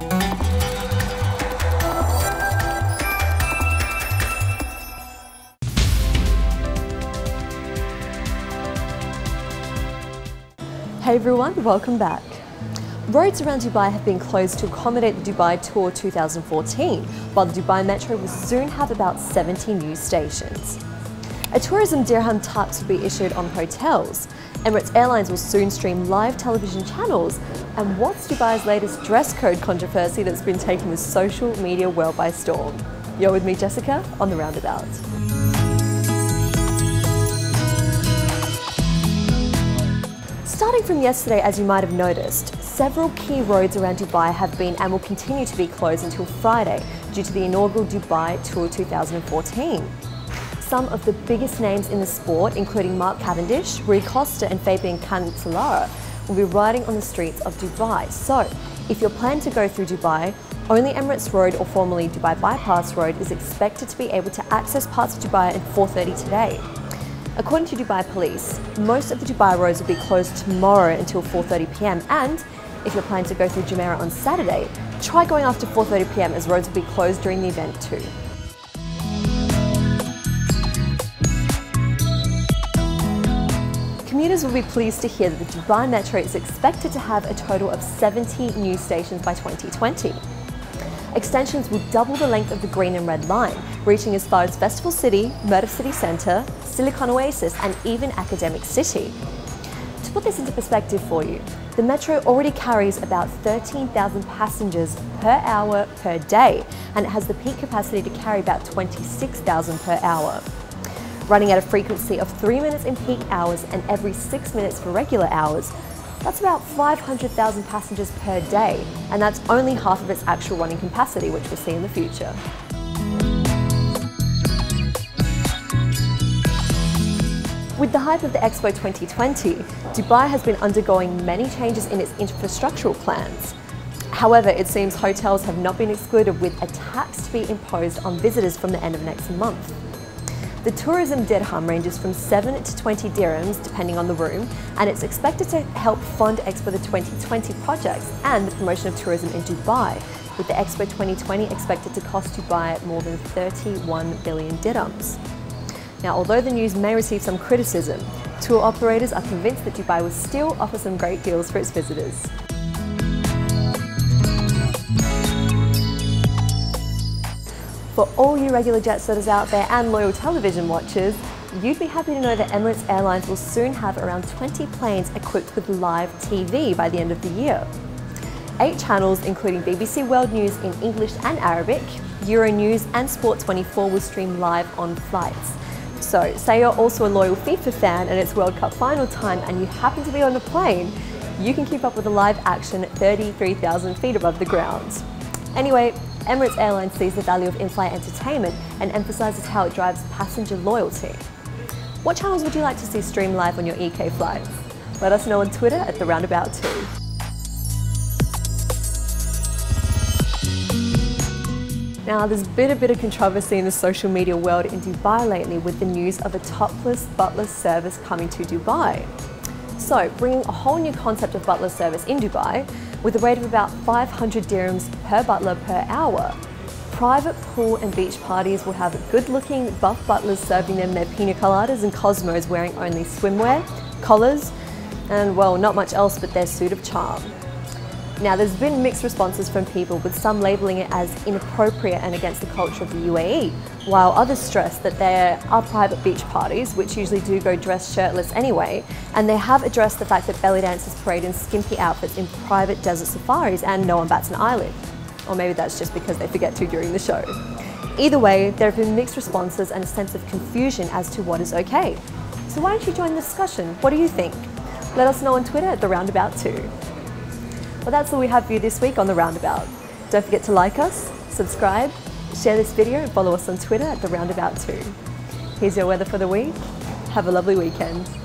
Hey everyone, welcome back. Roads around Dubai have been closed to accommodate the Dubai Tour 2014, while the Dubai Metro will soon have about 70 new stations. A tourism dirham tax will be issued on hotels, Emirates Airlines will soon stream live television channels, and what's Dubai's latest dress code controversy that's been taking the social media world by storm? You're with me, Jessica, on The Roundabout. Starting from yesterday, as you might have noticed, several key roads around Dubai have been and will continue to be closed until Friday due to the inaugural Dubai Tour 2014. Some of the biggest names in the sport, including Mark Cavendish, Rui Costa and Fabian Cancellara, will be riding on the streets of Dubai. So, if you're planning to go through Dubai, only Emirates Road, or formerly Dubai Bypass Road, is expected to be able to access parts of Dubai at 4:30 today. According to Dubai Police, most of the Dubai roads will be closed tomorrow until 4:30 p.m. and if you're planning to go through Jumeirah on Saturday, try going after 4:30 p.m. as roads will be closed during the event too. Commuters will be pleased to hear that the Dubai Metro is expected to have a total of 70 new stations by 2020. Extensions will double the length of the green and red line, reaching as far as Festival City, Murdoch City Centre, Silicon Oasis and even Academic City. To put this into perspective for you, the Metro already carries about 13,000 passengers per hour per day, and it has the peak capacity to carry about 26,000 per hour. Running at a frequency of 3 minutes in peak hours and every 6 minutes for regular hours, that's about 500,000 passengers per day, and that's only half of its actual running capacity, which we'll see in the future. With the hype of the Expo 2020, Dubai has been undergoing many changes in its infrastructural plans. However, it seems hotels have not been excluded, with a tax to be imposed on visitors from the end of next month. The tourism dirham ranges from 7 to 20 dirhams depending on the room, and it's expected to help fund Expo 2020 projects and the promotion of tourism in Dubai, with the Expo 2020 expected to cost Dubai more than 31 billion dirhams. Now, although the news may receive some criticism, tour operators are convinced that Dubai will still offer some great deals for its visitors. For all you regular jet setters out there and loyal television watchers, you'd be happy to know that Emirates Airlines will soon have around 20 planes equipped with live TV by the end of the year. 8 channels, including BBC World News in English and Arabic, Euronews and Sport 24 will stream live on flights. So, say you're also a loyal FIFA fan and it's World Cup final time and you happen to be on a plane, you can keep up with the live action at 33,000 feet above the ground. Anyway, Emirates Airlines sees the value of in-flight entertainment and emphasises how it drives passenger loyalty. What channels would you like to see stream live on your EK flights? Let us know on Twitter at The Roundabout too. Now, there's been a bit of controversy in the social media world in Dubai lately with the news of a topless butler service coming to Dubai. So, bringing a whole new concept of butler service in Dubai, with a rate of about 500 dirhams per butler per hour. Private pool and beach parties will have good-looking buff butlers serving them their pina coladas and cosmos, wearing only swimwear, collars, and well, not much else but their suit of charm. Now, there's been mixed responses from people, with some labelling it as inappropriate and against the culture of the UAE, while others stress that there are private beach parties, which usually do go dressed shirtless anyway, and they have addressed the fact that belly dancers parade in skimpy outfits in private desert safaris and no one bats an eyelid. Or maybe that's just because they forget to during the show. Either way, there have been mixed responses and a sense of confusion as to what is okay. So why don't you join the discussion? What do you think? Let us know on Twitter at The Roundabout too. Well, that's all we have for you this week on The Roundabout. Don't forget to like us, subscribe, share this video and follow us on Twitter at The Roundabout too. Here's your weather for the week. Have a lovely weekend.